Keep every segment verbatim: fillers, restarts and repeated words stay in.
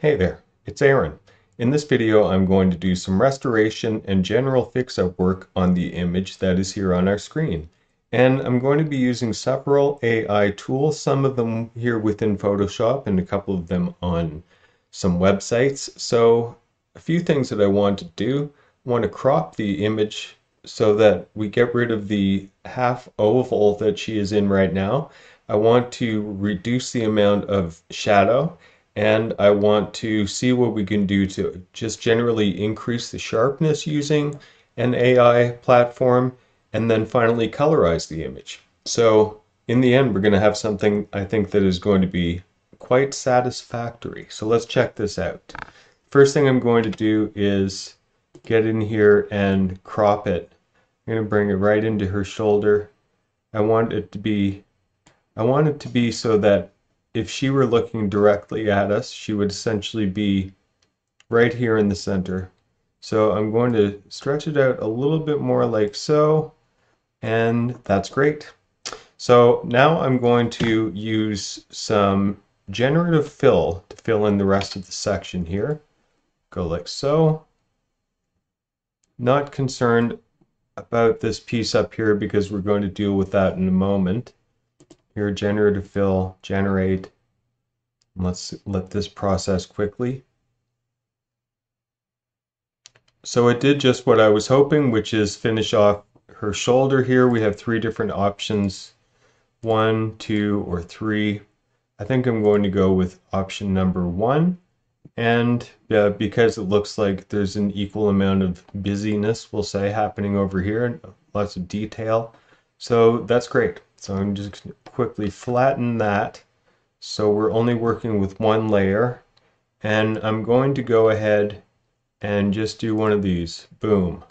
Hey there, it's Aaron. In this video I'm going to do some restoration and general fix-up work on the image that is here on our screen. And I'm going to be using several A I tools, some of them here within Photoshop and a couple of them on some websites. So a few things that I want to do. I want to crop the image so that we get rid of the half oval that she is in right now. I want to reduce the amount of shadow. And I want to see what we can do to just generally increase the sharpness using an A I platform, and then finally colorize the image. So in the end, we're going to have something I think that is going to be quite satisfactory. So let's check this out. First thing I'm going to do is get in here and crop it. I'm going to bring it right into her shoulder. I want it to be, I want it to be so that if she were looking directly at us, she would essentially be right here in the center. So I'm going to stretch it out a little bit more like so, and that's great. So now I'm going to use some generative fill to fill in the rest of the section here. Go like so. Not concerned about this piece up here because we're going to deal with that in a moment. Here, generative fill, generate. Let's let this process quickly. So it did just what I was hoping, which is finish off her shoulder here. We have three different options, one, two, or three. I think I'm going to go with option number one. And uh, because it looks like there's an equal amount of busyness, we'll say, happening over here, lots of detail. So that's great. So I'm just going to quickly flatten that so we're only working with one layer, and I'm going to go ahead and just do one of these. Boom.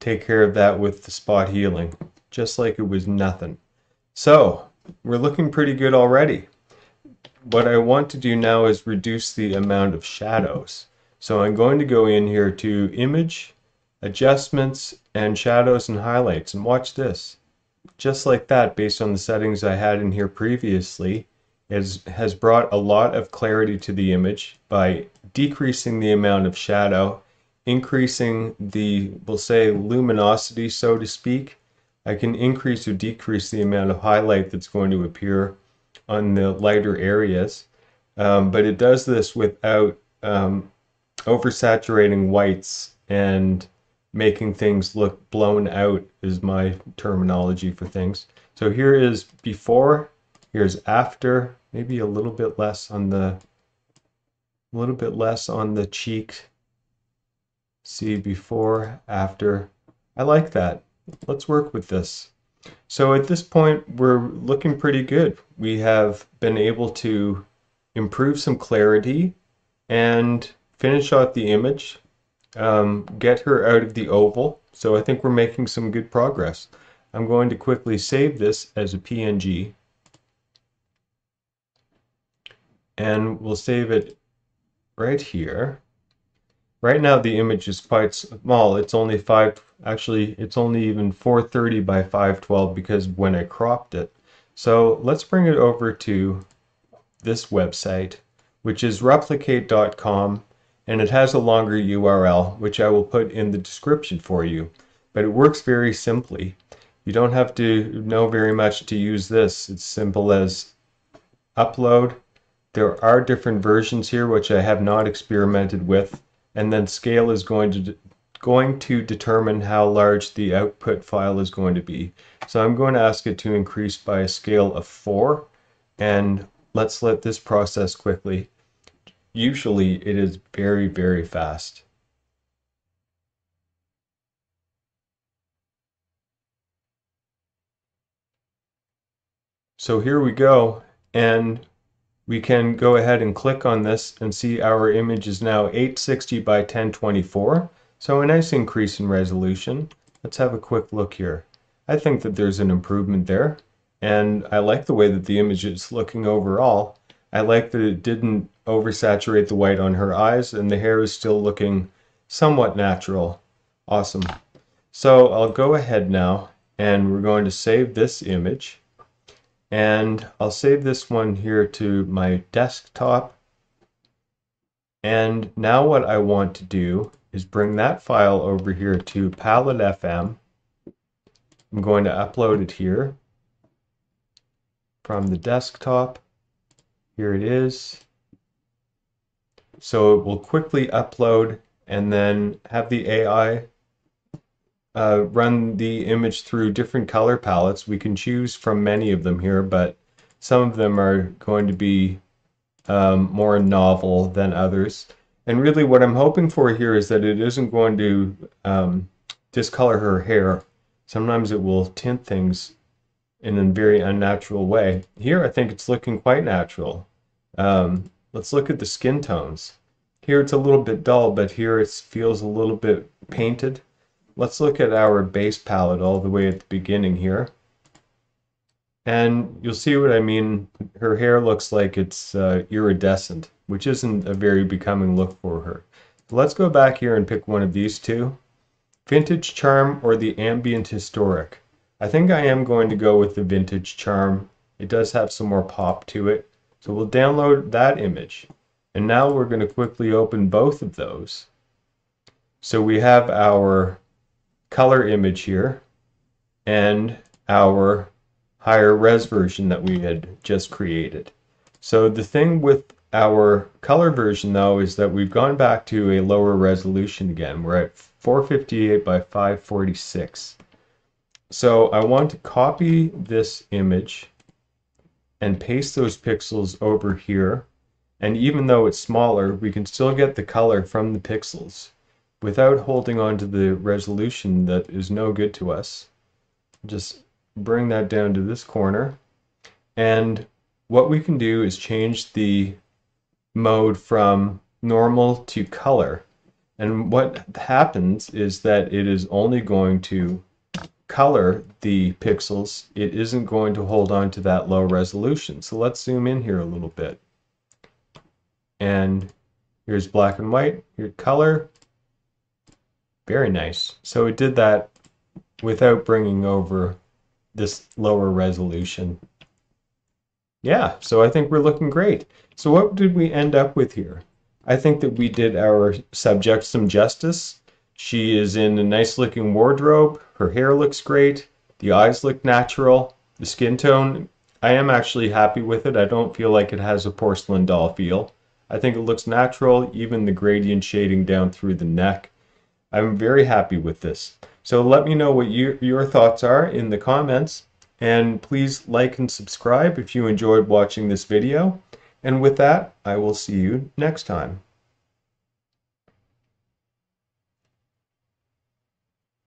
Take care of that with the spot healing, just like it was nothing. So we're looking pretty good already. What I want to do now is reduce the amount of shadows. So I'm going to go in here to Image, Adjustments, and Shadows and Highlights, and watch this. Just like that, based on the settings I had in here previously, it has brought a lot of clarity to the image by decreasing the amount of shadow, increasing the, we'll say, luminosity, so to speak. I can increase or decrease the amount of highlight that's going to appear on the lighter areas, um, but it does this without um, oversaturating whites and making things look blown out, is my terminology for things. So here is before, here's after, maybe a little bit less on the, a little bit less on the cheek. See, before, after. I like that. Let's work with this. So at this point, we're looking pretty good. We have been able to improve some clarity and finish off the image. Um, get her out of the oval. So I think we're making some good progress. I'm going to quickly save this as a P N G, and we'll save it right here. Right now the image is quite small. It's only five, actually it's only even four thirty by five twelve because when I cropped it. So let's bring it over to this website, which is replicate dot com. And it has a longer U R L, which I will put in the description for you. But it works very simply. You don't have to know very much to use this. It's simple as upload. There are different versions here, which I have not experimented with. And then scale is going to, going to determine how large the output file is going to be. So I'm going to ask it to increase by a scale of four. And let's let this process quickly. Usually it is very, very fast. So here we go, and we can go ahead and click on this and see our image is now eight sixty by ten twenty-four. So a nice increase in resolution. Let's have a quick look here. I think that there's an improvement there, and I like the way that the image is looking overall. I like that it didn't oversaturate the white on her eyes, and the hair is still looking somewhat natural. Awesome. So I'll go ahead now, and we're going to save this image, and I'll save this one here to my desktop. And now what I want to do is bring that file over here to Palette F M. I'm going to upload it here from the desktop. Here it is. So it will quickly upload and then have the A I uh, run the image through different color palettes. We can choose from many of them here, but some of them are going to be um, more novel than others. And really what I'm hoping for here is that it isn't going to um, discolor her hair. Sometimes it will tint things in a very unnatural way. Here I think it's looking quite natural. Um, let's look at the skin tones. Here it's a little bit dull, but here it feels a little bit painted. Let's look at our base palette all the way at the beginning here. And you'll see what I mean. Her hair looks like it's uh, iridescent, which isn't a very becoming look for her. So let's go back here and pick one of these two. Vintage Charm or the Ambient Historic. I think I am going to go with the Vintage Charm. It does have some more pop to it. So we'll download that image. And now we're going to quickly open both of those. So we have our color image here and our higher res version that we had just created. So the thing with our color version though is that we've gone back to a lower resolution again. We're at four fifty-eight by five forty-six. So I want to copy this image and paste those pixels over here. And even though it's smaller, we can still get the color from the pixels without holding on to the resolution that is no good to us. Just bring that down to this corner, and what we can do is change the mode from normal to color, and what happens is that it is only going to color the pixels. It isn't going to hold on to that low resolution. So let's zoom in here a little bit, and here's black and white, here's color. Very nice. So it did that without bringing over this lower resolution. Yeah, so I think we're looking great. So what did we end up with here? I think that we did our subject some justice. She is in a nice looking wardrobe. Her hair looks great. The eyes look natural. The skin tone, I am actually happy with it. I don't feel like it has a porcelain doll feel. I think it looks natural, even the gradient shading down through the neck. I'm very happy with this. So let me know what you, your thoughts are in the comments, and please like and subscribe if you enjoyed watching this video. And with that, I will see you next time.